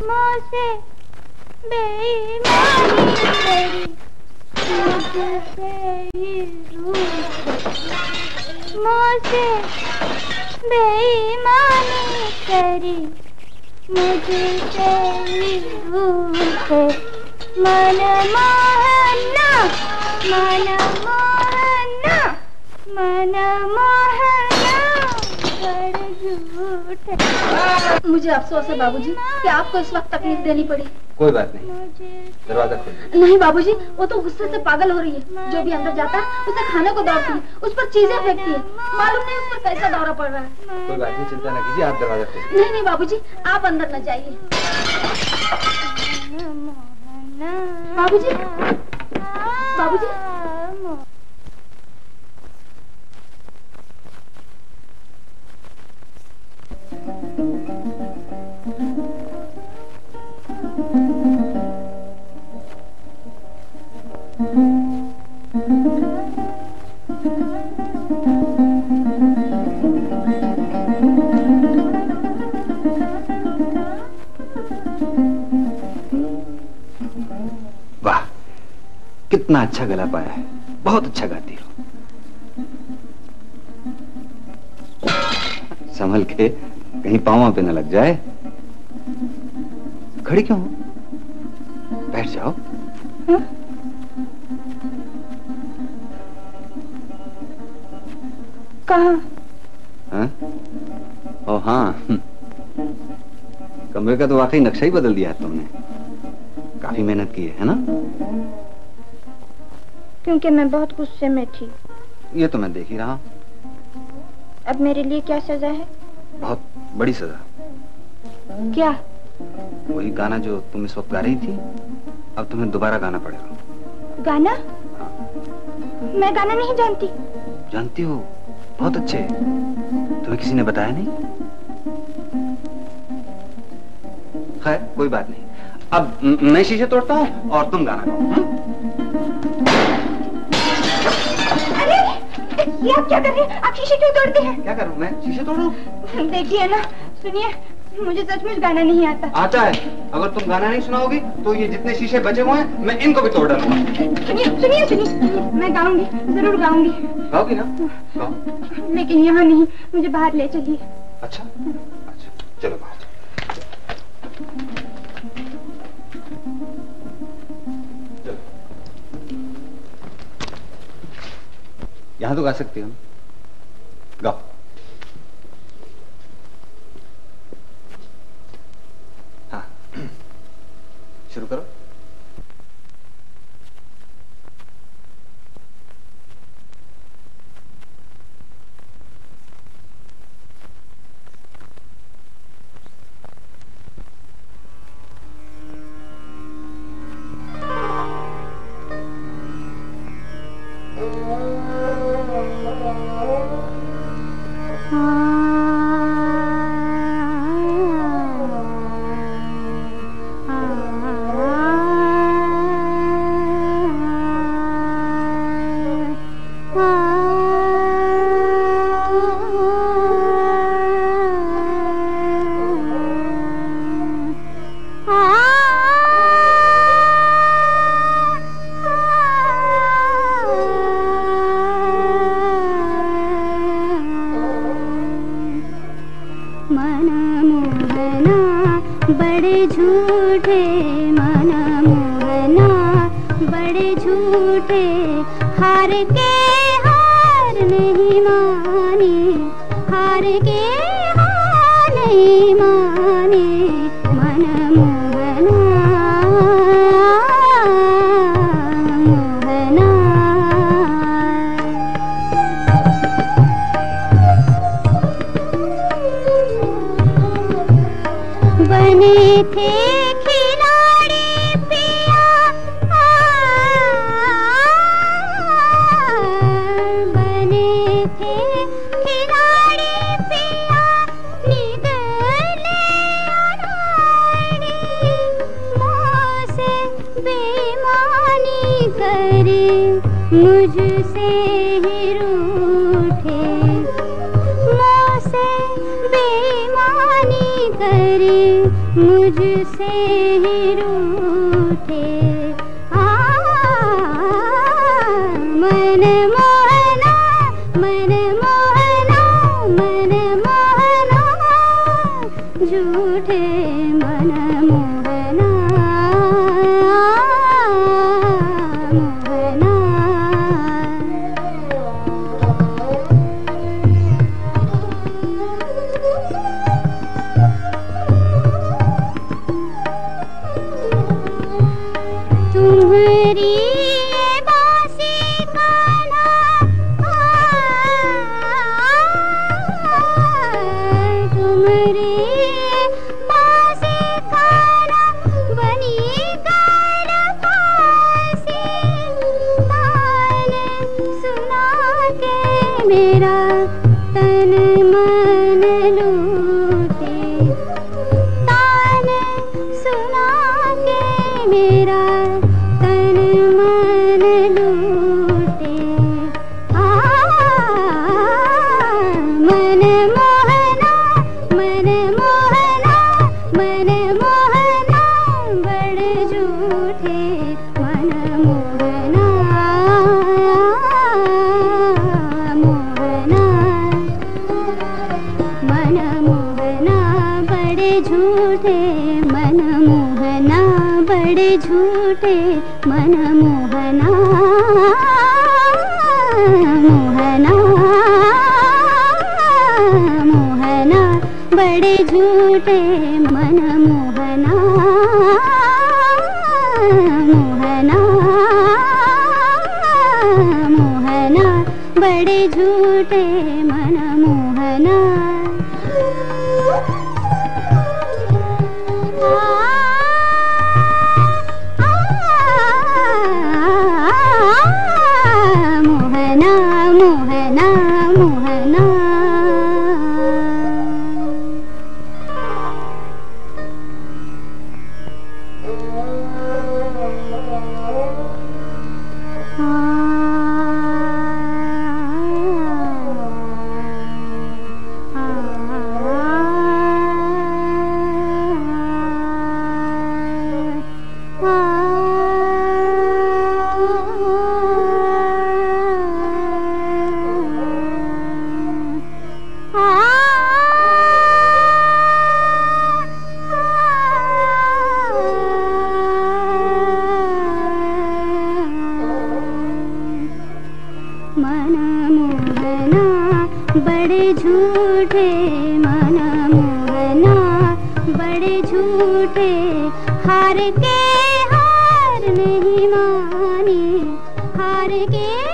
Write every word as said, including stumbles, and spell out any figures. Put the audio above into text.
मोसे बेईमानी तेरी मुझसे ये रूठ मोसे बेईमानी तेरी मुझसे ये रूठ मन मोहना मन मोहना मन मोहना मुझे अफसोस है बाबूजी कि आपको इस वक्त तकलीफ देनी पड़ी। कोई बात नहीं, दरवाजा खोल। नहीं बाबूजी, वो तो गुस्से से पागल हो रही है। जो भी अंदर जाता है उसे खाने को दौड़ती है, उस पर चीजें फेंकती है, मालूम नहीं उस पर कैसा दौरा पड़ रहा है। कोई बात नहीं, चिंता न कीजिए, आप दरवाजा खोलिए। नहीं नहीं बाबूजी, आप अंदर न जाइए। बाबूजी, बाबूजी वाह, कितना अच्छा गला पाया है, बहुत अच्छा गाती हो। संभल के कहीं पाँव पे न लग जाए। खड़ी क्यों हो? बैठ जाओ। हाँ? कहाँ? हाँ? ओ हाँ, कमरे का तो वाकई नक्शा ही बदल दिया है तुमने। काफी मेहनत की है, है ना? क्योंकि मैं बहुत गुस्से में थी। ये तो मैं देख ही रहा हूँ। अब मेरे लिए क्या सजा है? बहुत बड़ी सजा। क्या? वही गाना जो तुम इस वक्त गा रही थी, अब तुम्हें दोबारा गाना पड़ेगा। गाना? हाँ। मैं गाना नहीं जानती। जानती हो? बहुत अच्छे। तुम्हें किसी ने बताया नहीं? खैर कोई बात नहीं, अब मैं शीशे तोड़ता हूँ और तुम गाना गाओ। अरे ये आप क्या कर रहे हैं? आप शीशे क्यों तोड़ते हैं? क्या करूँ मैं, शीशे तोड़ूं? देखिए ना, सुनिए, मुझे सचमुच गाना नहीं आता। आता है। अगर तुम गाना नहीं सुनाओगी तो ये जितने शीशे बचे हुए हैं मैं इनको भी तोड़ डालूंगा। सुनिए सुनिए सुनिए, मैं गाऊंगी, जरूर गाऊंगी। गाओगी ना? गाओ। लेकिन यहाँ नहीं, मुझे बाहर ले चलिए। अच्छा अच्छा, चलो बाहर। यहाँ तो गा सकते हो, गाओ। शुरू करो। करे मुझसे रूठे आ मन मोहना मन मोहना मन मोहना झूठे मन मोहना मोहना मेरा तन मन लूटे तान सुना के मेरा तन मन लूटे आ मन मोहना मन मोहना मन मोहना बड़े झूठे मन मोहना झूठे मन मोहना बड़े झूठे मन मोहना मोहना मोहना बड़े झूठे मन मोहना मोहना मोहना बड़े झूठे मन मोहना मन मोहना बड़े झूठे मन मोहना बड़े झूठे हार के हार नहीं माने हार के